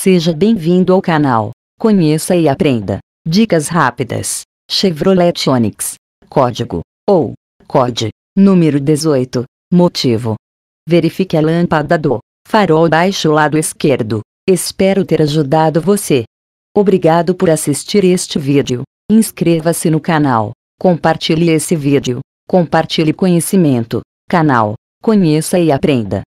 Seja bem-vindo ao canal Conheça e Aprenda. Dicas rápidas. Chevrolet Onix. Código ou COD. Número 18. Motivo. Verifique a lâmpada do farol baixo lado esquerdo. Espero ter ajudado você. Obrigado por assistir este vídeo. Inscreva-se no canal. Compartilhe esse vídeo. Compartilhe conhecimento. Canal Conheça e Aprenda.